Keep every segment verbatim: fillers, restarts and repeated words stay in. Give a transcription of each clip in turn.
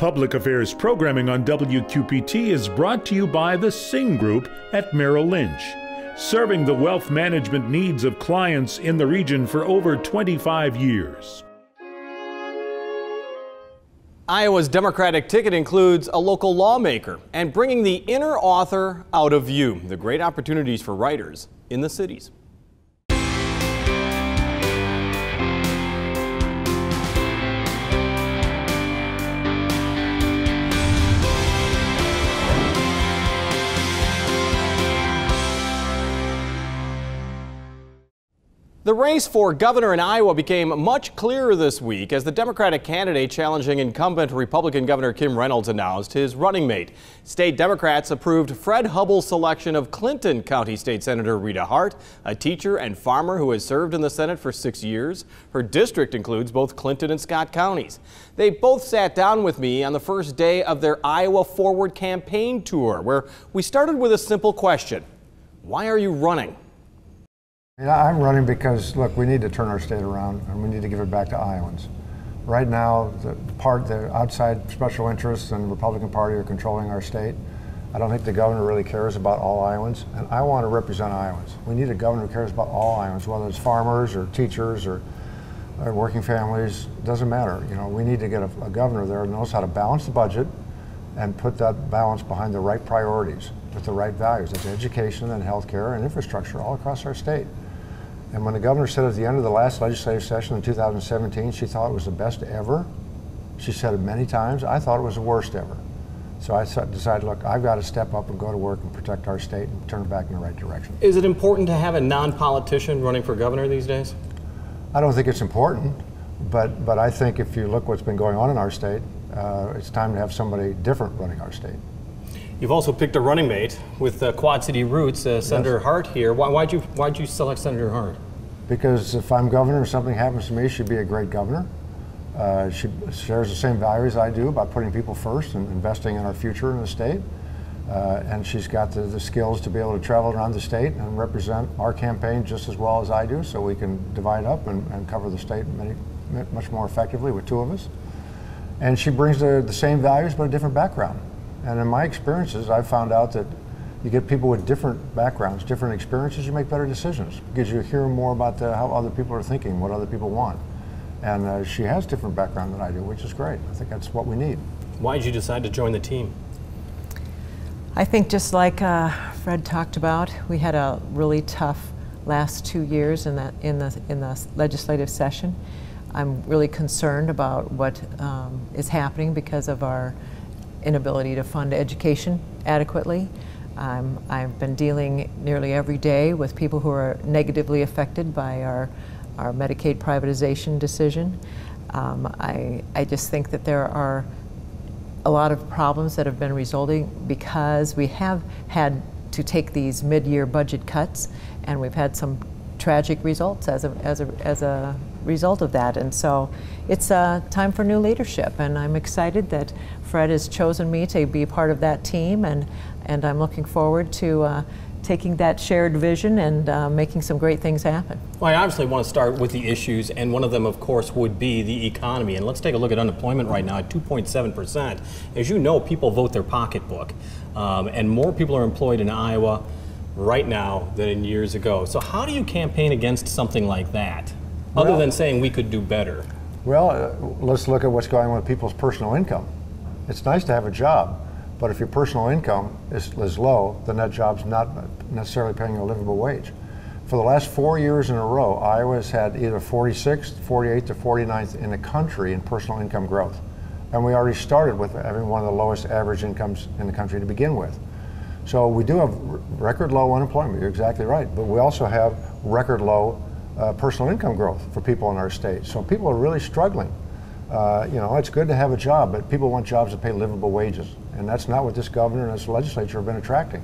Public affairs programming on W Q P T is brought to you by the Singh Group at Merrill Lynch, serving the wealth management needs of clients in the region for over twenty-five years. Iowa's Democratic ticket includes a local lawmaker and bringing the inner author out of you. The great opportunities for writers in the cities. The race for governor in Iowa became much clearer this week as the Democratic candidate challenging incumbent Republican Governor Kim Reynolds announced his running mate. State Democrats approved Fred Hubbell's selection of Clinton County State Senator Rita Hart, a teacher and farmer who has served in the Senate for six years. Her district includes both Clinton and Scott counties. They both sat down with me on the first day of their Iowa Forward campaign tour, where we started with a simple question. Why are you running? I'm running because, look, we need to turn our state around and we need to give it back to Iowans. Right now, the part, the outside special interests and the Republican Party are controlling our state. I don't think the governor really cares about all Iowans, and I want to represent Iowans. We need a governor who cares about all Iowans, whether it's farmers or teachers or, or working families. It doesn't matter. You know, we need to get a, a governor there who knows how to balance the budget and put that balance behind the right priorities with the right values. That's education and health care and infrastructure all across our state. And when the governor said at the end of the last legislative session in two thousand seventeen, she thought it was the best ever. She said it many times. I thought it was the worst ever. So I decided, look, I've got to step up and go to work and protect our state and turn it back in the right direction. Is it important to have a non-politician running for governor these days? I don't think it's important, but, but I think if you look what's been going on in our state, uh, it's time to have somebody different running our state. You've also picked a running mate with uh, Quad City roots, uh, Senator yes. Hart here. Why, why'd you, why'd you select Senator Hart? Because if I'm governor, if something happens to me, she'd be a great governor. Uh, she shares the same values I do about putting people first and investing in our future in the state. Uh, and she's got the, the skills to be able to travel around the state and represent our campaign just as well as I do, so we can divide up and, and cover the state many, much more effectively with two of us. And she brings the, the same values but a different background. And in my experiences, I've found out that you get people with different backgrounds, different experiences, you make better decisions because you hear more about the, how other people are thinking, what other people want. And uh, she has different background than I do, which is great. I think that's what we need. Why did you decide to join the team? I think just like uh, Fred talked about, we had a really tough last two years in the, in the, in the legislative session. I'm really concerned about what um, is happening because of our inability to fund education adequately. Um, I've been dealing nearly every day with people who are negatively affected by our, our Medicaid privatization decision. Um, I, I just think that there are a lot of problems that have been resulting because we have had to take these mid-year budget cuts, and we've had some tragic results as a, as a, as a result of that. And so it's uh, time for new leadership, and I'm excited that Fred has chosen me to be part of that team, and and I'm looking forward to uh, taking that shared vision and uh, making some great things happen. Well, I obviously want to start with the issues, and one of them, of course, would be the economy. And let's take a look at unemployment right now at two point seven percent. As you know, people vote their pocketbook, um, and more people are employed in Iowa right now than in years ago. So how do you campaign against something like that? Other well, than saying we could do better? Well, uh, let's look at what's going on with people's personal income. It's nice to have a job, but if your personal income is, is low, then that job's not necessarily paying you a livable wage. For the last four years in a row, Iowa's had either forty-sixth, forty-eighth, or forty-ninth in the country in personal income growth. And we already started with having one of the lowest average incomes in the country to begin with. So we do have record low unemployment, you're exactly right, but we also have record low Uh, personal income growth for people in our state. So people are really struggling. Uh, you know, it's good to have a job, but people want jobs that pay livable wages. And that's not what this governor and this legislature have been attracting.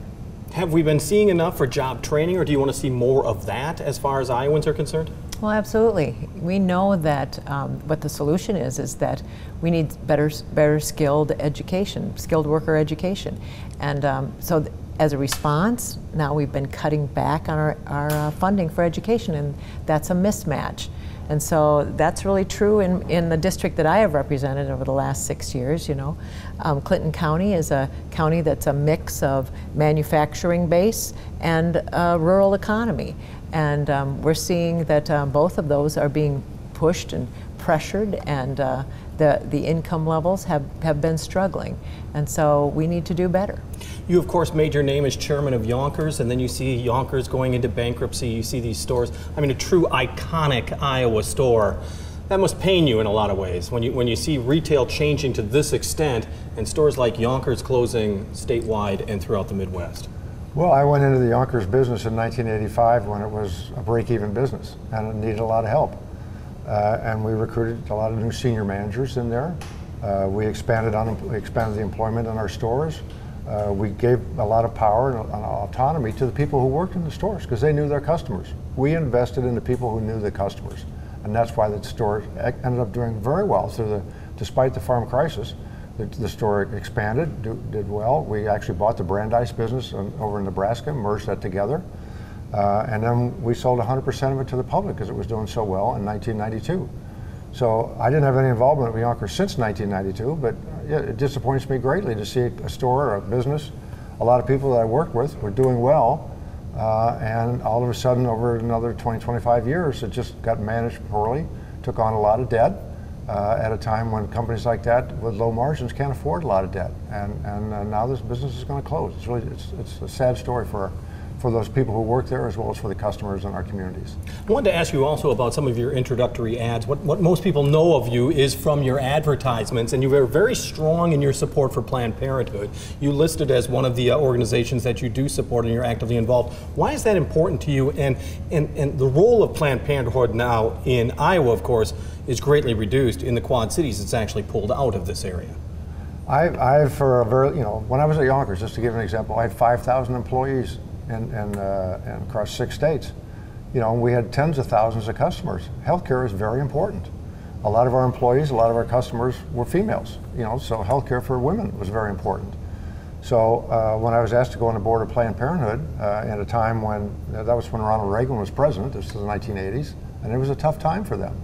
Have we been seeing enough for job training, or do you want to see more of that as far as Iowans are concerned? Well, absolutely. We know that um, what the solution is, is that we need better, better skilled education, skilled worker education. And um, so th as a response, now we've been cutting back on our, our uh, funding for education, and that's a mismatch. And so that's really true in, in the district that I have represented over the last six years, you know. Um, Clinton County is a county that's a mix of manufacturing base and uh, rural economy. And um, we're seeing that um, both of those are being pushed and pressured, and uh, the, the income levels have, have been struggling. And so we need to do better. You, of course, made your name as chairman of Yonkers, and then you see Yonkers going into bankruptcy. You see these stores. I mean, a true iconic Iowa store. That must pain you in a lot of ways when you, when you see retail changing to this extent and stores like Yonkers closing statewide and throughout the Midwest. Well, I went into the Yonkers business in nineteen eighty-five when it was a break-even business and it needed a lot of help. Uh, and we recruited a lot of new senior managers in there. Uh, we expanded on expanded the employment in our stores. Uh, we gave a lot of power and autonomy to the people who worked in the stores because they knew their customers. We invested in the people who knew the customers, and that's why the store ended up doing very well through the, despite the farm crisis. The, the store expanded, do, did well. We actually bought the Brandeis business on, over in Nebraska, merged that together, uh, and then we sold one hundred percent of it to the public because it was doing so well in nineteen ninety-two. So I didn't have any involvement with Yonkers since nineteen ninety-two, but it disappoints me greatly to see a store or a business. A lot of people that I worked with were doing well, uh, and all of a sudden over another twenty, twenty-five years, it just got managed poorly, took on a lot of debt uh, at a time when companies like that with low margins can't afford a lot of debt. And, and uh, now this business is going to close. It's really, it's, it's a sad story for for those people who work there as well as for the customers in our communities. I wanted to ask you also about some of your introductory ads. What, what most people know of you is from your advertisements, and you were very strong in your support for Planned Parenthood. You listed as one of the uh, organizations that you do support and you're actively involved. Why is that important to you? And, and, and the role of Planned Parenthood now in Iowa, of course, is greatly reduced. In the Quad Cities, it's actually pulled out of this area. I, I for a very, you know, when I was at Yonkers, just to give an example, I had five thousand employees. And, and, uh, and across six states. You know, we had tens of thousands of customers. Healthcare is very important. A lot of our employees, a lot of our customers were females, you know, so healthcare for women was very important. So uh, when I was asked to go on the board of Planned Parenthood uh, at a time when, uh, that was when Ronald Reagan was president, this was the nineteen eighties, and it was a tough time for them.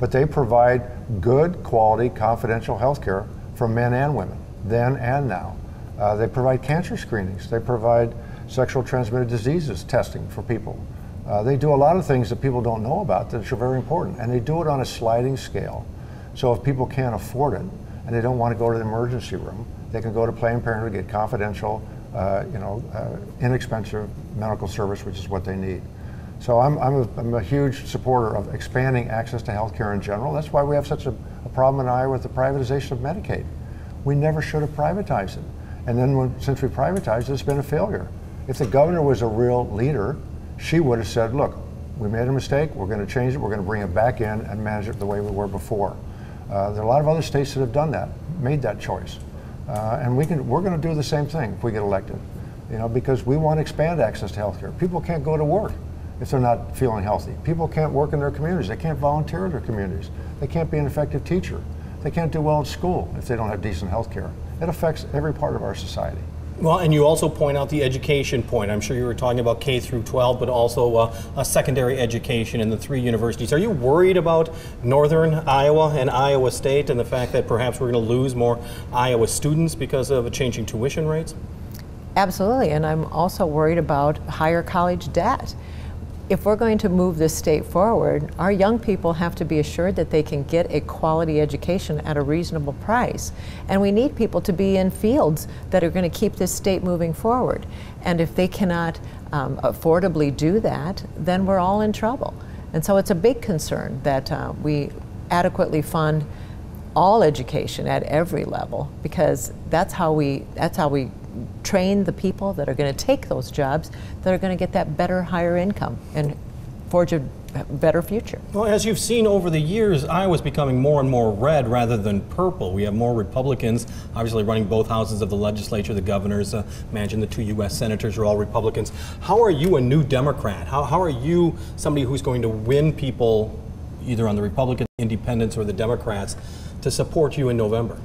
But they provide good quality, confidential healthcare for men and women, then and now. Uh, they provide cancer screenings. They provide sexual transmitted diseases testing for people. Uh, they do a lot of things that people don't know about that are very important, and they do it on a sliding scale. So if people can't afford it and they don't want to go to the emergency room, they can go to Planned Parenthood to get confidential, uh, you know, uh, inexpensive medical service, which is what they need. So I'm, I'm, a, I'm a huge supporter of expanding access to health care in general. That's why we have such a, a problem in Iowa with the privatization of Medicaid. We never should have privatized it. And then when, since we privatized it, it's been a failure. If the governor was a real leader, she would have said, look, we made a mistake, we're going to change it, we're going to bring it back in and manage it the way we were before. Uh, there are a lot of other states that have done that, made that choice. Uh, and we can, we're going to do the same thing if we get elected, you know, because we want to expand access to health care. People can't go to work if they're not feeling healthy. People can't work in their communities. They can't volunteer in their communities. They can't be an effective teacher. They can't do well in school if they don't have decent health care. It affects every part of our society. Well, and you also point out the education point. I'm sure you were talking about K through twelve, but also uh, a secondary education in the three universities. Are you worried about northern Iowa and Iowa State and the fact that perhaps we're going to lose more Iowa students because of changing tuition rates? Absolutely, and I'm also worried about higher college debt. If we're going to move this state forward, our young people have to be assured that they can get a quality education at a reasonable price. And we need people to be in fields that are going to keep this state moving forward. And if they cannot um, affordably do that, then we're all in trouble. And so it's a big concern that uh, we adequately fund all education at every level, because that's how we, that's how we train the people that are going to take those jobs, that are going to get that better, higher income and forge a better future. Well, as you've seen over the years, Iowa's becoming more and more red rather than purple. We have more Republicans, obviously running both houses of the legislature, the governors. Uh, imagine the two U S senators are all Republicans. How are you a new Democrat? How, how are you somebody who's going to win people, either on the Republican, independents, or the Democrats, to support you in November?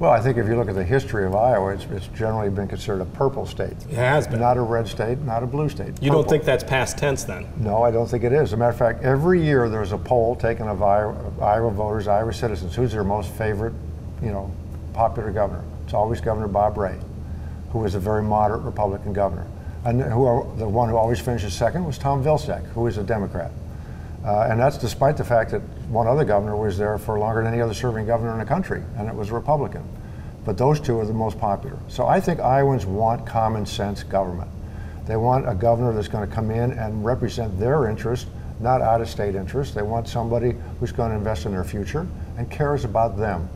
Well, I think if you look at the history of Iowa, it's, it's generally been considered a purple state. It has been. Not a red state, not a blue state. You purple. Don't think that's past tense then? No, I don't think it is. As a matter of fact, every year there's a poll taken of Iowa, of Iowa voters, Iowa citizens, who's their most favorite, you know, popular governor. It's always Governor Bob Ray, who was a very moderate Republican governor. And who are, the one who always finishes second was Tom Vilsack, who is a Democrat. Uh, and that's despite the fact that one other governor was there for longer than any other serving governor in the country, and it was a Republican. But those two are the most popular. So I think Iowans want common sense government. They want a governor that's going to come in and represent their interests, not out-of-state interests. They want somebody who's going to invest in their future and cares about them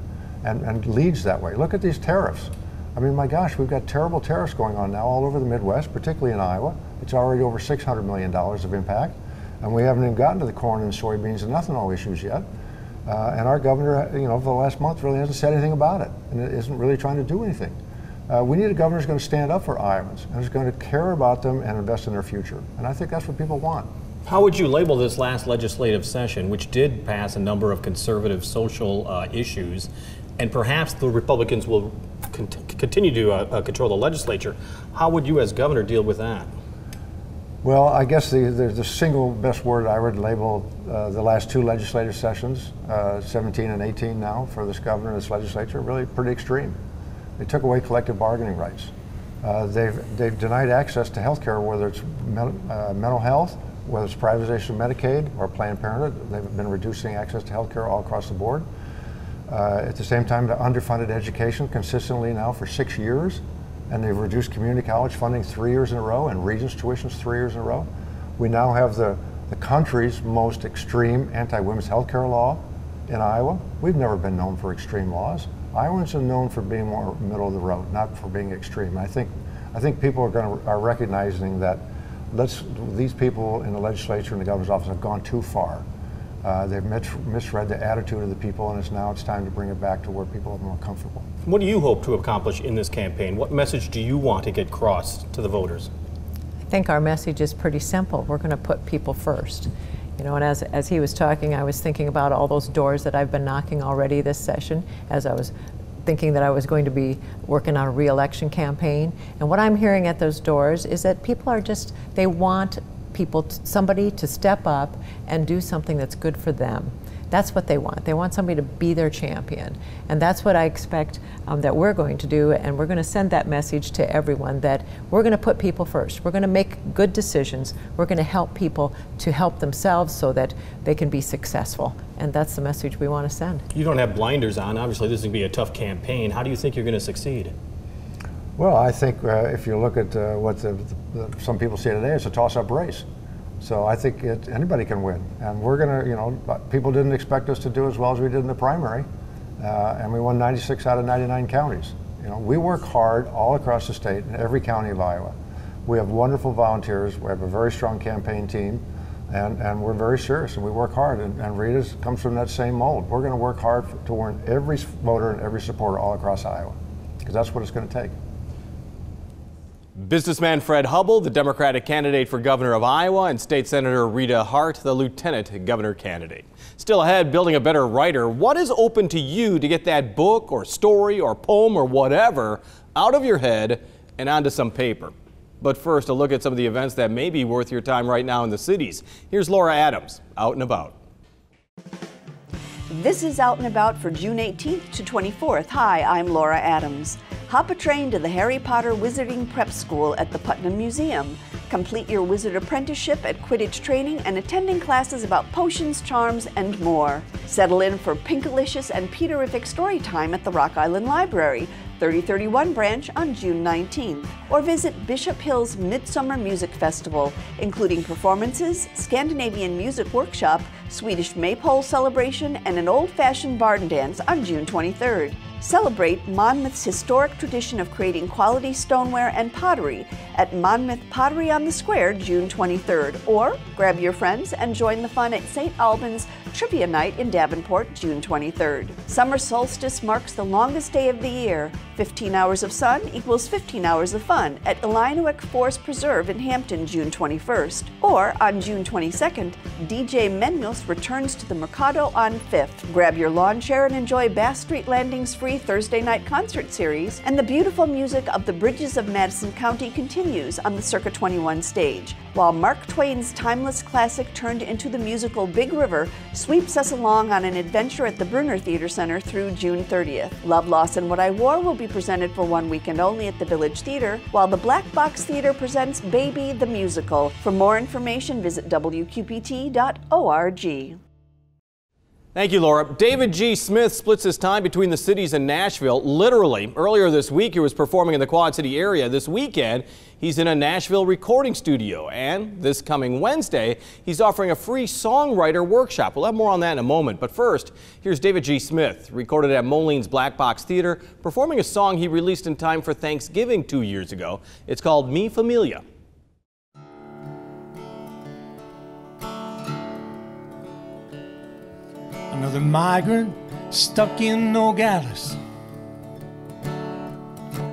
and, and leads that way. Look at these tariffs. I mean, my gosh, we've got terrible tariffs going on now all over the Midwest, particularly in Iowa. It's already over six hundred million dollars of impact. And we haven't even gotten to the corn and soybeans and ethanol issues yet. Uh, and our governor, you know, for the last month really hasn't said anything about it and isn't really trying to do anything. Uh, we need a governor who's going to stand up for Iowans and is going to care about them and invest in their future. And I think that's what people want. How would you label this last legislative session, which did pass a number of conservative social uh, issues, and perhaps the Republicans will con continue to uh, uh, control the legislature? How would you as governor deal with that? Well, I guess the, the, the single best word I would label uh, the last two legislative sessions, uh, seventeen and eighteen now, for this governor and this legislature, really pretty extreme. They took away collective bargaining rights. Uh, they've, they've denied access to health care, whether it's me uh, mental health, whether it's privatization of Medicaid or Planned Parenthood. They've been reducing access to health care all across the board. Uh, at the same time, the underfunded education consistently now for six years. And they've reduced community college funding three years in a row and Regents tuitions three years in a row. We now have the, the country's most extreme anti-women's health care law in Iowa. We've never been known for extreme laws. Iowans are known for being more middle of the road, not for being extreme. I think, I think people are, gonna, are recognizing that let's, these people in the legislature and the governor's office have gone too far. Uh, they've misread the attitude of the people, and it's now it's time to bring it back to where people are more comfortable. What do you hope to accomplish in this campaign? What message do you want to get across to the voters? I think our message is pretty simple. We're going to put people first. You know, and as, as he was talking, I was thinking about all those doors that I've been knocking already this session as I was thinking that I was going to be working on a re-election campaign. And what I'm hearing at those doors is that people are just, they want people, somebody to step up and do something that's good for them. That's what they want. They want somebody to be their champion. And that's what I expect um, that we're going to do. And we're going to send that message to everyone that we're going to put people first. We're going to make good decisions. We're going to help people to help themselves so that they can be successful. And that's the message we want to send. You don't have blinders on. Obviously, this is going to be a tough campaign. How do you think you're going to succeed? Well, I think uh, if you look at uh, what the, the, some people say today, it's a toss-up race. So I think it, anybody can win. And we're going to, you know, people didn't expect us to do as well as we did in the primary. Uh, and we won ninety-six out of ninety-nine counties. You know, we work hard all across the state in every county of Iowa. We have wonderful volunteers. We have a very strong campaign team. And, and we're very serious and we work hard. And, and Rita's comes from that same mold. We're going to work hard for, to warn every voter and every supporter all across Iowa, because that's what it's going to take. Businessman Fred Hubbell, the Democratic candidate for governor of Iowa, and State Senator Rita Hart, the lieutenant governor candidate. Still ahead, building a better writer. What is open to you to get that book or story or poem or whatever out of your head and onto some paper? But first, a look at some of the events that may be worth your time right now in the cities. Here's Laura Adams, Out and About. This is Out and About for June eighteenth to twenty-fourth. Hi, I'm Laura Adams. Hop a train to the Harry Potter Wizarding Prep School at the Putnam Museum. Complete your wizard apprenticeship at Quidditch training and attending classes about potions, charms, and more. Settle in for Pinkalicious and Peterific story time at the Rock Island Library, thirty thirty-one branch on June nineteenth. Or visit Bishop Hill's Midsummer Music Festival, including performances, Scandinavian music workshop, Swedish Maypole celebration, and an old-fashioned barn dance on June twenty-third. Celebrate Monmouth's historic tradition of creating quality stoneware and pottery at Monmouth Pottery on the Square, June twenty-third. Or grab your friends and join the fun at Saint Albans Trivia Night in Davenport, June twenty-third. Summer solstice marks the longest day of the year. fifteen hours of sun equals fifteen hours of fun at Elianowick Forest Preserve in Hampton, June twenty-first. Or on June twenty-second, D J Menmos returns to the Mercado on fifth. Grab your lawn chair and enjoy Bass Street Landing's free Theory Thursday Night Concert Series, and the beautiful music of the Bridges of Madison County continues on the Circa twenty-one stage, while Mark Twain's timeless classic turned into the musical Big River sweeps us along on an adventure at the Brunner Theater Center through June thirtieth. Love, Loss, and What I Wore will be presented for one weekend only at the Village Theater, while the Black Box Theater presents Baby the Musical. For more information, visit W Q P T dot org. Thank you, Laura. David G. Smith splits his time between the cities and Nashville, literally. Earlier this week, he was performing in the Quad City area. This weekend, he's in a Nashville recording studio. And this coming Wednesday, he's offering a free songwriter workshop. We'll have more on that in a moment. But first, here's David G. Smith, recorded at Moline's Black Box Theater, performing a song he released in time for Thanksgiving two years ago. It's called Mi Familia. Another migrant stuck in Nogales,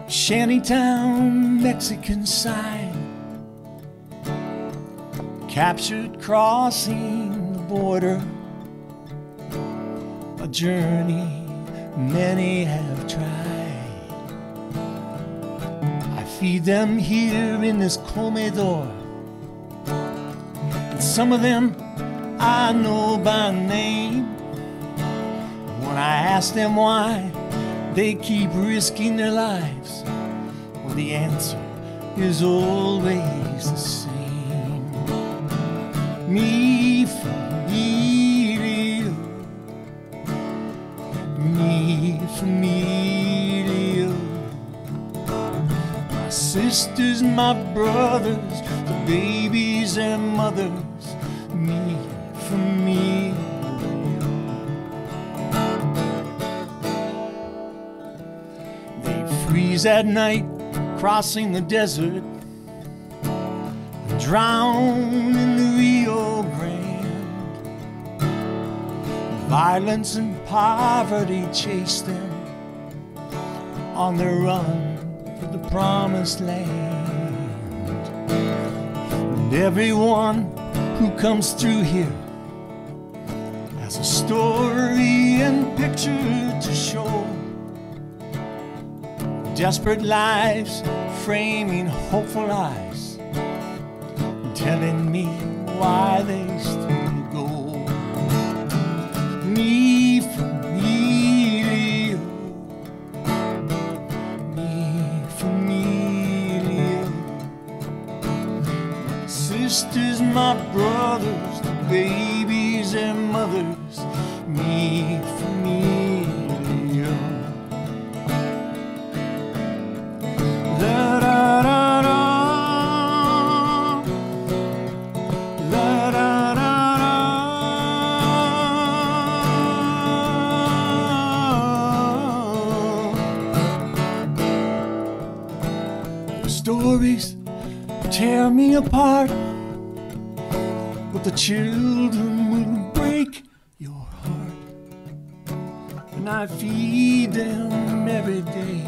shantytown Mexican side, captured crossing the border, a journey many have tried. I feed them here in this comedor, and some of them I know by name. When I ask them why they keep risking their lives, well, the answer is always the same. Mi familia, mi familia, my sisters, my brothers, the babies and mothers, mi familia. At night, crossing the desert, drown in the Rio Grande. Violence and poverty chase them on their run for the promised land. And everyone who comes through here has a story and picture to show. Desperate lives, framing hopeful eyes, telling me why they still go. Mi familia, mi familia, my sisters, my brothers, the babies and mothers, mi familia. Stories tear me apart, but the children will break your heart. And I feed them every day,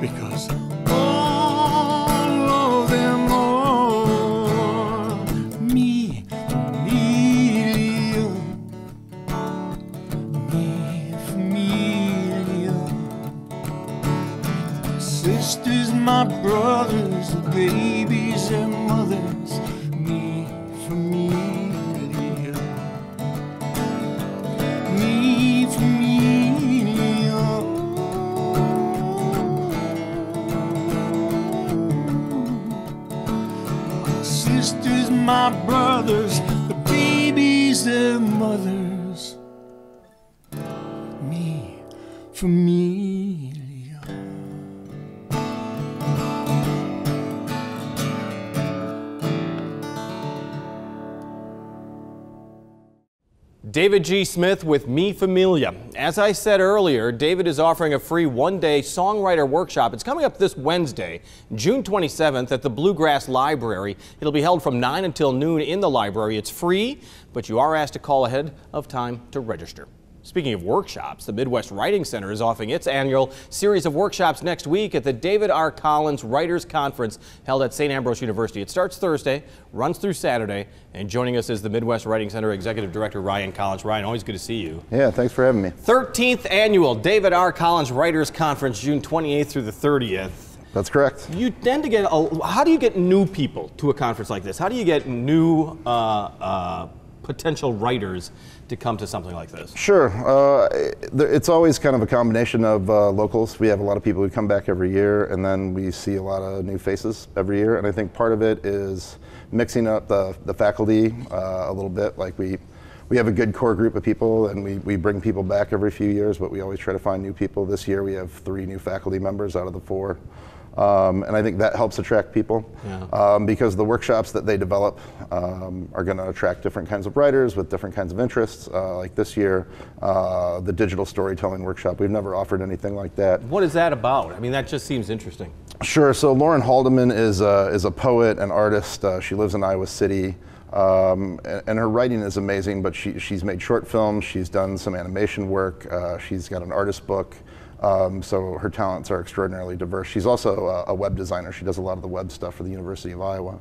because all of them are mi familia, mi familia, sisters, my brothers, the babies and mothers, mi familia, mi familia, my sisters, my brothers, the babies and mothers, mi familia. David G. Smith with Mi Familia. As I said earlier, David is offering a free one-day songwriter workshop. It's coming up this Wednesday, June twenty-seventh, at the Bluegrass Library. It'll be held from nine until noon in the library. It's free, but you are asked to call ahead of time to register. Speaking of workshops, the Midwest Writing Center is offering its annual series of workshops next week at the David R. Collins Writers Conference held at Saint Ambrose University. It starts Thursday, runs through Saturday, and joining us is the Midwest Writing Center Executive Director Ryan Collins. Ryan, always good to see you. Yeah, thanks for having me. thirteenth annual David R. Collins Writers Conference, June twenty-eighth through the thirtieth. That's correct. You tend to get, a, how do you get new people to a conference like this? How do you get new uh, uh, potential writers to come to something like this? Sure. Uh, it's always kind of a combination of uh, locals. We have a lot of people who come back every year, and then we see a lot of new faces every year. And I think part of it is mixing up the, the faculty uh, a little bit. Like we, we have a good core group of people, and we, we bring people back every few years, but we always try to find new people. This year we have three new faculty members out of the four. Um, and I think that helps attract people, yeah. um, because the workshops that they develop um, are going to attract different kinds of writers with different kinds of interests. Uh, like this year, uh, the digital storytelling workshop. We've never offered anything like that. What is that about? I mean, that just seems interesting. Sure. So Lauren Haldeman is a, is a poet and artist. Uh, she lives in Iowa City. Um, and, and her writing is amazing, but she, she's made short films. She's done some animation work. Uh, she's got an artist book. Um, so her talents are extraordinarily diverse. She's also a, a web designer. She does a lot of the web stuff for the University of Iowa.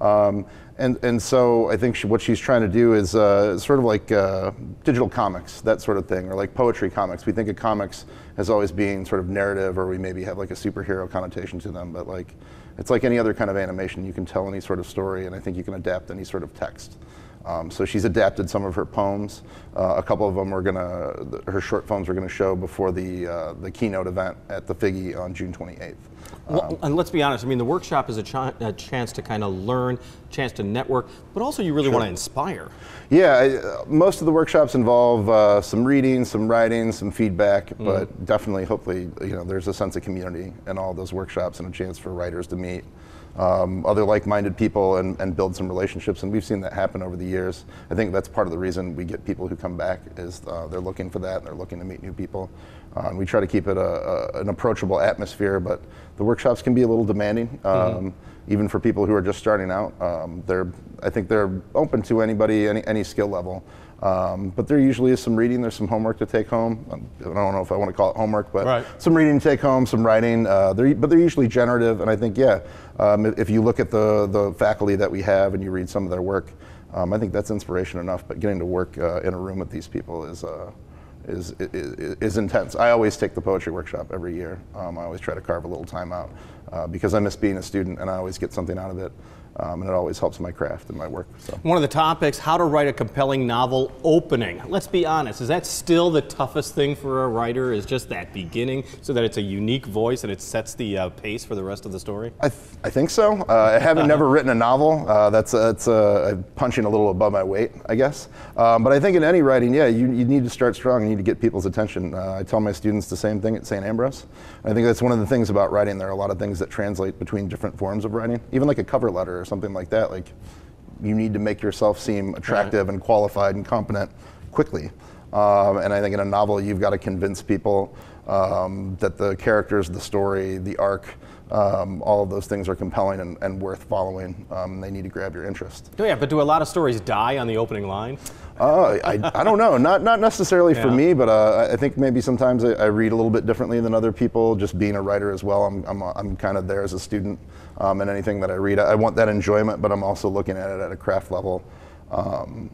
Um, and, and so I think she, what she's trying to do is uh, sort of like uh, digital comics, that sort of thing, or like poetry comics. We think of comics as always being sort of narrative, or we maybe have like a superhero connotation to them, but like it's like any other kind of animation. You can tell any sort of story, and I think you can adapt any sort of text. Um, so she's adapted some of her poems. Uh, a couple of them are gonna, th her short films are gonna show before the uh, the keynote event at the Figgy on June twenty-eighth. Um, well, and let's be honest, I mean, the workshop is a, ch a chance to kind of learn, chance to network, but also you really sure. want to inspire. Yeah, I, uh, most of the workshops involve uh, some reading, some writing, some feedback, mm. but definitely, hopefully, you know, there's a sense of community in all those workshops and a chance for writers to meet Um, other like-minded people and, and build some relationships, and we've seen that happen over the years. I think that's part of the reason we get people who come back is uh, they're looking for that, and they're looking to meet new people. Uh, and we try to keep it a, a, an approachable atmosphere, but the workshops can be a little demanding, um, mm-hmm. even for people who are just starting out. Um, they're, I think they're open to anybody, any, any skill level. Um, but there usually is some reading, there's some homework to take home. I don't know if I want to call it homework, but right. some reading to take home, some writing, uh, they're, but they're usually generative, and I think, yeah, um, if you look at the, the faculty that we have and you read some of their work, um, I think that's inspiration enough, but getting to work uh, in a room with these people is, uh, is, is, is intense. I always take the poetry workshop every year. Um, I always try to carve a little time out uh, because I miss being a student, and I always get something out of it. Um, and it always helps my craft and my work. So. One of the topics, how to write a compelling novel opening. Let's be honest, is that still the toughest thing for a writer, is just that beginning so that it's a unique voice and it sets the uh, pace for the rest of the story? I, th I think so. Uh, I haven't never written a novel. Uh, that's uh, that's uh, punching a little above my weight, I guess. Um, but I think in any writing, yeah, you, you need to start strong. You need to get people's attention. Uh, I tell my students the same thing at Saint Ambrose. I think that's one of the things about writing. There are a lot of things that translate between different forms of writing, even like a cover letter or something like that. Like, you need to make yourself seem attractive and qualified and competent quickly. Um, and I think in a novel, you've got to convince people um, that the characters, the story, the arc, um, all of those things are compelling and, and worth following. Um, they need to grab your interest. Oh, yeah, but do a lot of stories die on the opening line? Uh, I, I don't know. Not not necessarily yeah. for me, but uh, I think maybe sometimes I, I read a little bit differently than other people. Just being a writer as well, I'm I'm, I'm kind of there as a student, um, and anything that I read, I, I want that enjoyment, but I'm also looking at it at a craft level, um,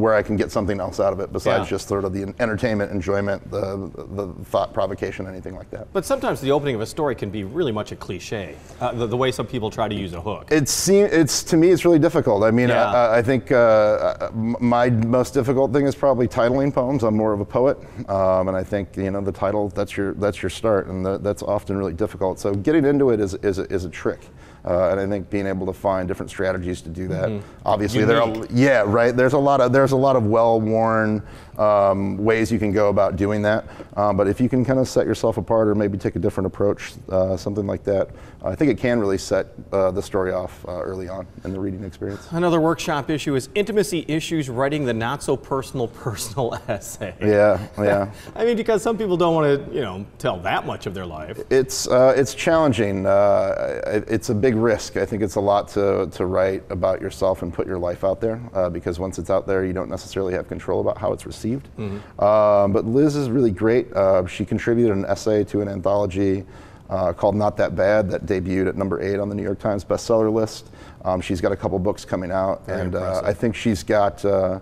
where I can get something else out of it besides yeah. just sort of the entertainment, enjoyment, the, the thought provocation, anything like that. But sometimes the opening of a story can be really much a cliche, uh, the, the way some people try to use a hook. It's, it's to me, it's really difficult. I mean, yeah. I, I think uh, my most difficult thing is probably titling poems. I'm more of a poet, um, and I think, you know, the title, that's your, that's your start, and the, that's often really difficult. So getting into it is, is, is a trick. Uh, and I think being able to find different strategies to do that. Mm-hmm. Obviously, there are, yeah, right. There's a lot of there's a lot of well-worn um, ways you can go about doing that. Um, but if you can kind of set yourself apart, or maybe take a different approach, uh, something like that, I think it can really set uh, the story off uh, early on in the reading experience. Another workshop issue is intimacy issues writing the not-so-personal personal essay. Yeah, yeah. I mean, because some people don't want to, you know, tell that much of their life. It's uh, it's challenging. Uh, it's a big risk. I think it's a lot to, to write about yourself and put your life out there, uh, because once it's out there, you don't necessarily have control about how it's received. received. Mm-hmm. Um, but Liz is really great. Uh, she contributed an essay to an anthology uh, called Not That Bad that debuted at number eight on the New York Times bestseller list. Um, she's got a couple books coming out, Very and uh, I think she's got, uh,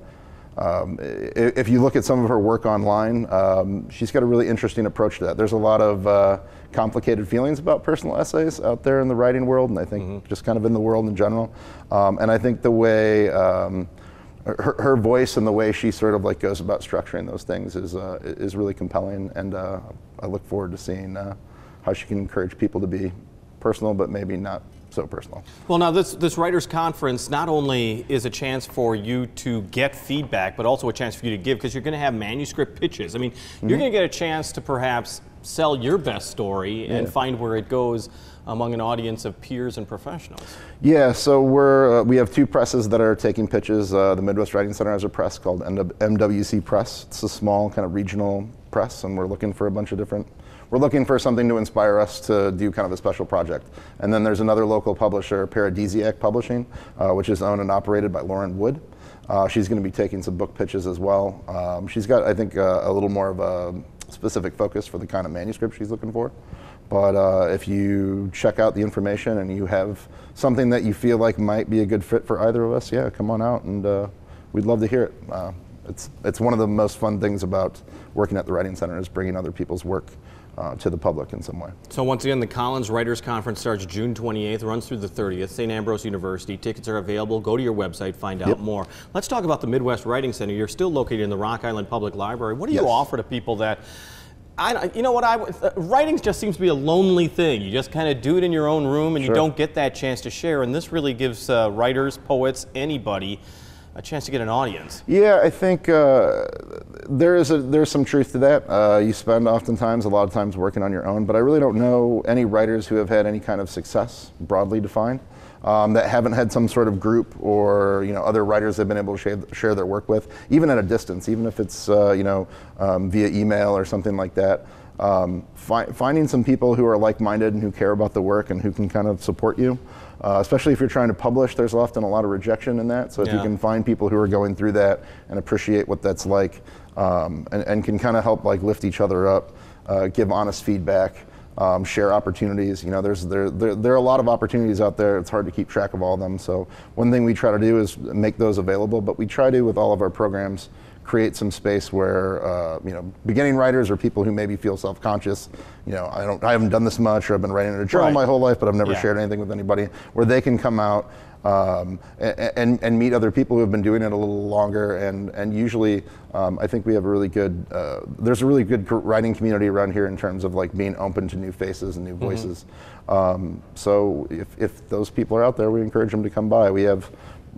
um, if you look at some of her work online, um, she's got a really interesting approach to that. There's a lot of uh, complicated feelings about personal essays out there in the writing world, and I think mm-hmm. just kind of in the world in general. Um, and I think the way um, her, her voice and the way she sort of like goes about structuring those things is uh, is really compelling, and uh, I look forward to seeing uh, how she can encourage people to be personal, but maybe not so personal. Well, now this this writers conference not only is a chance for you to get feedback, but also a chance for you to give, because you're going to have manuscript pitches. I mean, mm-hmm. you're going to get a chance to perhaps sell your best story yeah. and find where it goes among an audience of peers and professionals. Yeah, so we're uh, we have two presses that are taking pitches. Uh, the Midwest Writing Center has a press called M W C Press. It's a small kind of regional press, and we're looking for a bunch of different. We're looking for something to inspire us to do kind of a special project. And then there's another local publisher, Paradisiac Publishing, uh, which is owned and operated by Lauren Wood. Uh, she's going to be taking some book pitches as well. Um, she's got, I think, uh, a little more of a specific focus for the kind of manuscript she's looking for. But uh, if you check out the information and you have something that you feel like might be a good fit for either of us, yeah, come on out, and uh, we'd love to hear it. Uh, it's, it's one of the most fun things about working at the Writing Center is bringing other people's work Uh, to the public in some way. So once again, the Collins Writers Conference starts June twenty-eighth, runs through the thirtieth, Saint Ambrose University. Tickets are available. Go to your website, find out yep. more. Let's talk about the Midwest Writing Center. You're still located in the Rock Island Public Library. What do yes. you offer to people that, I, you know what, I, uh, writing just seems to be a lonely thing. You just kind of do it in your own room and sure. you don't get that chance to share, and this really gives uh, writers, poets, anybody a chance to get an audience. Yeah, I think uh, there is a, there's some truth to that. Uh, you spend oftentimes a lot of times working on your own, but I really don't know any writers who have had any kind of success, broadly defined, um, that haven't had some sort of group or you know other writers they've been able to share, share their work with, even at a distance, even if it's uh, you know um, via email or something like that. Um, fi finding some people who are like-minded and who care about the work and who can kind of support you. Uh, especially if you're trying to publish, there's often a lot of rejection in that. So if yeah. you can find people who are going through that and appreciate what that's like, um, and, and can kind of help like lift each other up, uh, give honest feedback, um, share opportunities. You know, there's there, there there are a lot of opportunities out there. It's hard to keep track of all of them. So one thing we try to do is make those available. But we try to with all of our programs create some space where uh, you know beginning writers or people who maybe feel self-conscious, you know, I don't, I haven't done this much, or I've been writing in a journal right. my whole life, but I've never yeah. shared anything with anybody, where they can come out um, and, and and meet other people who have been doing it a little longer, and and usually um, I think we have a really good uh, there's a really good writing community around here in terms of like being open to new faces and new voices. Mm-hmm. um, so if if those people are out there, we encourage them to come by. We have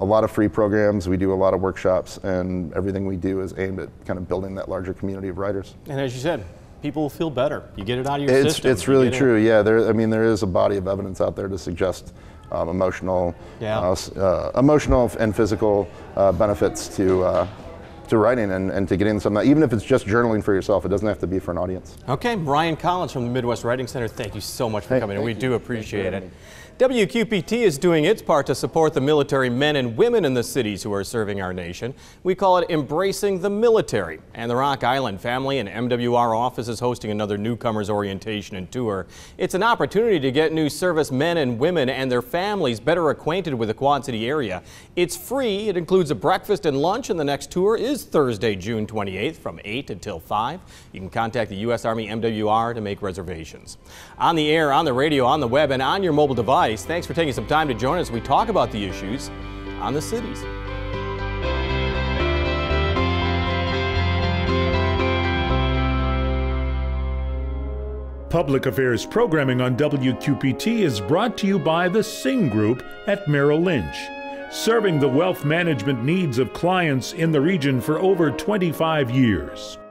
a lot of free programs, we do a lot of workshops, and everything we do is aimed at kind of building that larger community of writers. And as you said, people will feel better. You get it out of your it's, system. It's really true, it. yeah. There, I mean, there is a body of evidence out there to suggest um, emotional yeah. uh, uh, emotional and physical uh, benefits to uh, to writing and, and to getting some, even if it's just journaling for yourself, it doesn't have to be for an audience. Okay, Ryan Collins from the Midwest Writing Center, thank you so much for hey, coming in. We you. do appreciate it. W Q P T is doing its part to support the military men and women in the cities who are serving our nation. We call it Embracing the Military. And the Rock Island family and M W R office is hosting another newcomers orientation and tour. It's an opportunity to get new service men and women and their families better acquainted with the Quad City area. It's free. It includes a breakfast and lunch, and the next tour is Thursday, June twenty-eighth from eight until five. You can contact the U S Army M W R to make reservations. On the air, on the radio, on the web, and on your mobile device, thanks for taking some time to join us. We talk about the issues on the cities. Public affairs programming on W Q P T is brought to you by the Singh Group at Merrill Lynch, serving the wealth management needs of clients in the region for over twenty-five years.